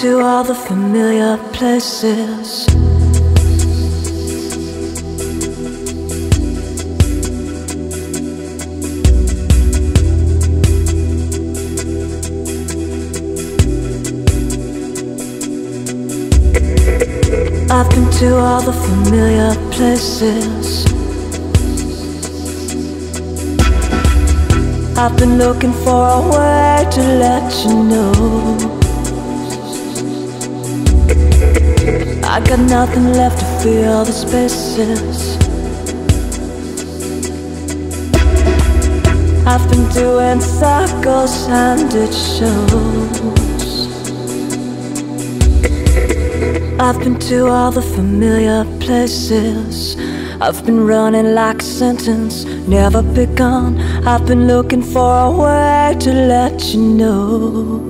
to all the familiar places. I've been to all the familiar places. I've been looking for a way to let you know I got nothing left to fill the spaces. I've been doing circles and it shows. I've been to all the familiar places. I've been running like a sentence never begun. I've been looking for a way to let you know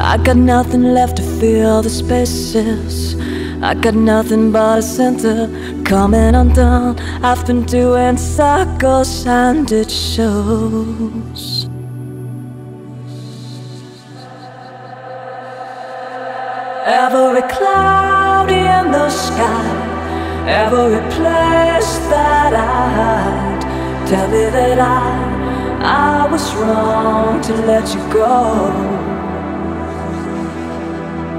I got nothing left to fill the spaces. I got nothing but a center coming undone. I've been doing circles and it shows. Every cloud in the sky, every place that I hide, tell me that I was wrong to let you go.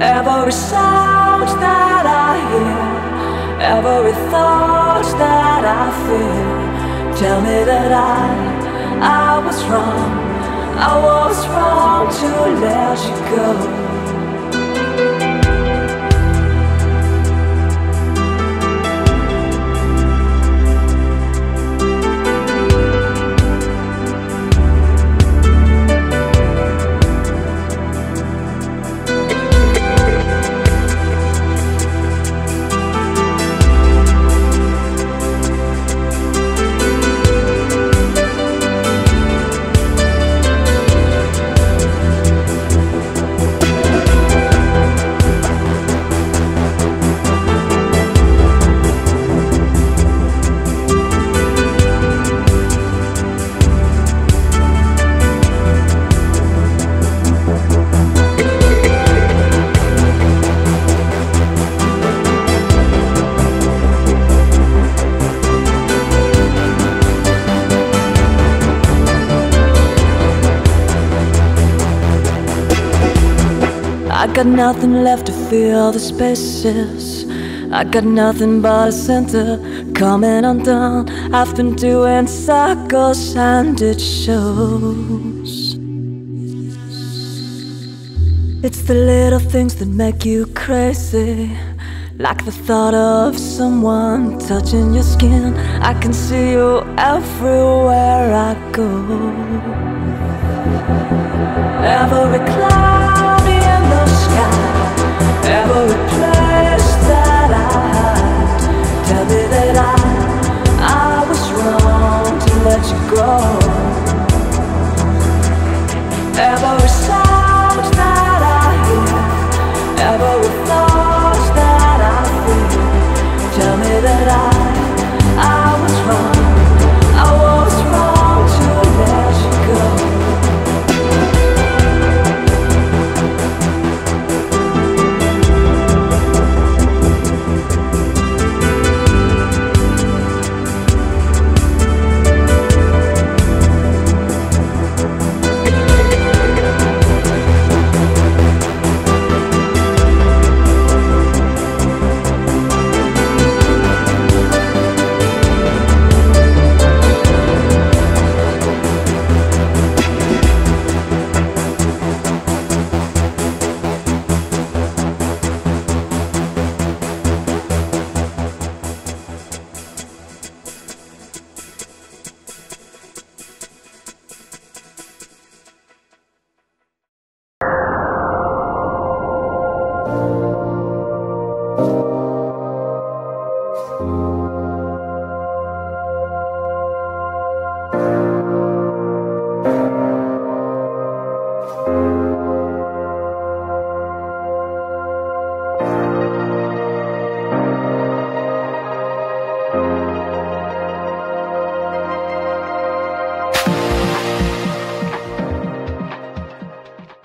Every sound that I hear, every thought that I feel, tell me that I was wrong. I was wrong to let you go. I got nothing left to fill the spaces. I got nothing but a center coming undone. I've been doing circles and it shows. It's the little things that make you crazy, like the thought of someone touching your skin. I can see you everywhere I go. Every cloud, every place that I hide, tell me that I was wrong to let you go. Every sound that I hear, every thought that I feel, tell me that I was wrong. I was wrong to let you go.